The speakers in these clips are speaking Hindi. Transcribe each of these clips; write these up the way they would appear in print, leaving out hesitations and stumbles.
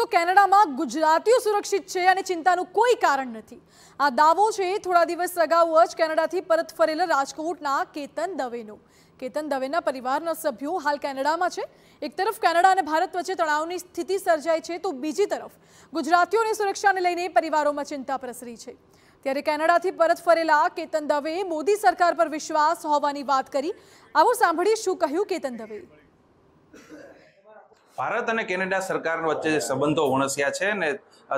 तो कैनेडा में गुजरातीओ सुरक्षित है और चिंता कोई कारण नहीं। आ दावो है थोड़ा दिवस अगाऊ ज केनेडा परत फरेला राजकोटना केतन दवेनो। केतन दवेना परिवारना सभ्यो हाल केनेडा में है। एक तरफ केनेडा और भारत वच्चे तनावनी स्थिति सर्जाई है तो बीजी तरफ गुजरातीओं की सुरक्षा ने लईने परिवारों में चिंता प्रसरी है। त्यारे केनेडाथी परत फरेला केतन दवे मोदी सरकार पर विश्वास होवानी बात करी। आवो सांभळीए शुं कह्युं केतन दवे। भारत और केनेडा सरकार वच्चे संबंधों वणस्या है ने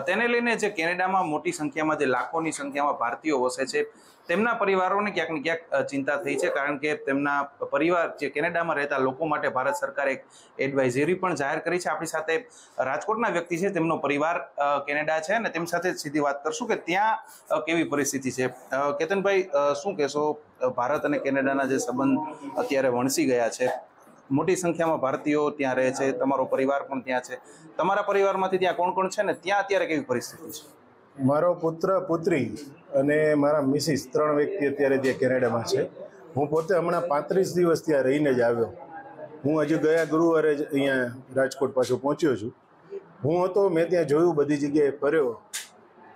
तेने लईने जे केनेडा में मोटी संख्या में लाखों की संख्या में भारतीय वसे छे तेमना परिवारों ने क्यांक ने क्यांक चिंता थई है। कारण के तेमना परिवार जे केनेडा में रहता लोको माटे भारत सरकार एक एडवाइजरी पण जाहिर करी है। आपणी साथे राजकोटना व्यक्ति है तेमनो परिवार केनेडा है ने तेम साथे सीधी बात करशुं के त्यां केवी परिस्थिति है। केतन भाई शुं कहेशो भारत और केनेडाना जे संबंध अत्यारे वणसी गया है, मोटी संख्या में भारतीय त्यां रहे छे, तमारो परिवार पण त्यां छे, तमारा परिवारमांथी त्यां कोण-कोण छे ने त्यां अत्यारे केवी परिस्थिति छे? मारो पुत्र पुत्री अने मारा मिसिस त्रण व्यक्ति अत्यारे जे केनेडामां छे। हूँ पोते हमणा 35 दिवस त्यां रहीने ज आव्यो। हूँ हजू गया गुरुवारे ज अहींया राजकोट पाछो पहोंच्यो छुं। हूँ हतो मैं त्यां जोयुं, बधी जग्याए फर्यो।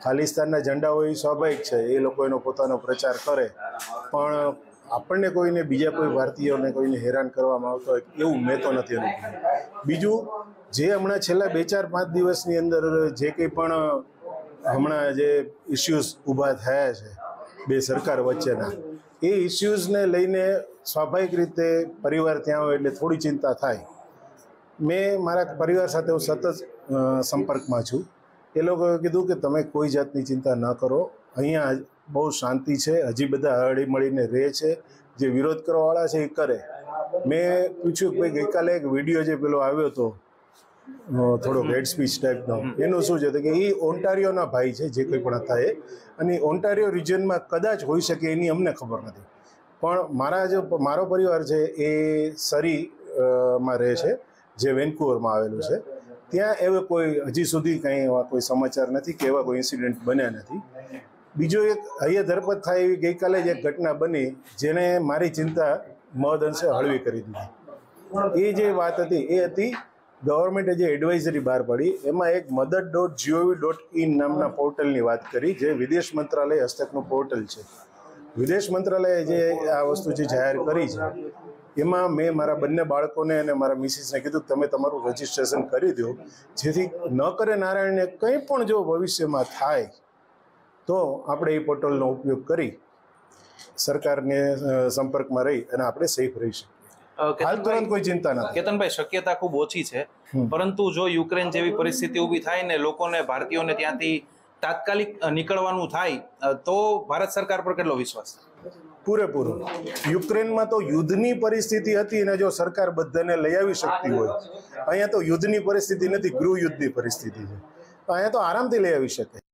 खालिस्तानना झंडा होय स्वाभाविक छे, ए लोको एनो पोतानो प्रचार करे, पण આપણને કોઈને બીજા કોઈ ભારતીયોને કોઈને હેરાન કરવામાં આવતો હોય એવું મેં તો નથી અનુભવ્યું। બીજું જે હમણાં છેલ્લા 2-4-5 દિવસની અંદર જે કંઈ પણ હમણાં જે ઇસ્યુઝ ઊભા થયા છે બે સરકાર વચ્ચેના, એ ઇસ્યુઝને લઈને સ્વાભાવિક રીતે પરિવાર ત્યાં હોય એટલે થોડી ચિંતા થાય। મેં મારા પરિવાર સાથે હું સતત સંપર્કમાં છું। એ લોકોએ કીધું કે તમે કોઈ જાતની ચિંતા ન કરો, અહીંયા बहुत शांति है, हजी बधा हळी मळीने रहे छे, जे विरोध करवावाळा छे ए करे। मैं पूछ्यु के गई काले एक विडियो जो पेलो आव्यो तो थोड़ो हेड स्पीच टाइपनो, एनु शुं छे के ई ओंटारियोना भाई छे जे कोई पण था ए अने ओंटारियो रिजन में कदाच होई शके एनी अमने खबर नथी, पण मारा जो मारो परिवार छे ए सरी मां रहे छे जे वेनकुवर मां आवेलुं छे। त्यां एवो कोई हजी सुधी कंई कोई समाचार नथी के एवा कोई इन्सिडेंट बन्या नथी। बीजो एक हय धरपत थाय एवी गई काले एक घटना बनी जेने मारी चिंता महदअंशे हळवी करी दीधी। ए जे वात हती ए हती गवर्नमेंटे जे एडवाइजरी बहार पाड़ी एमां एक mother.gov.in नामना पोर्टलनी वात करी जे विदेश मंत्रालय हस्तकनुं पोर्टल छे। विदेश मंत्रालय जे आ वस्तु जे जाहिर करी छे एमां मैं मारा बंने बाळकोने अने मारा मिसिसने कीधुं तमे तमारुं रजिस्ट्रेशन करी द्यो, जेथी न करे नारायणने कंई पण जो भविष्यमां थाय तो આપણે એ પોર્ટલનો ઉપયોગ કરી સરકારને સંપર્કમાં રહી અને આપણે સેફ રહી શકીએ। હાલ તુરંત કોઈ ચિંતા નથી। કેતનભાઈ, શક્યતા ખૂબ ઓછી છે, પરંતુ જો યુક્રેન જેવી પરિસ્થિતિ ઊભી થાય ને લોકોને ભારતીયોને ત્યાંથી તાત્કાલિક નીકળવાનું થાય તો ભારત સરકાર પર કેટલો વિશ્વાસ? પૂરેપૂરો। યુક્રેનમાં તો યુદ્ધની પરિસ્થિતિ હતી અને જો સરકાર બધાને લઈ આવી શકતી હોય, અહીંયા તો યુદ્ધની પરિસ્થિતિ નથી, ગૃહ યુદ્ધની પરિસ્થિતિ છે, અહીંયા તો આરામથી લઈ આવી શકે।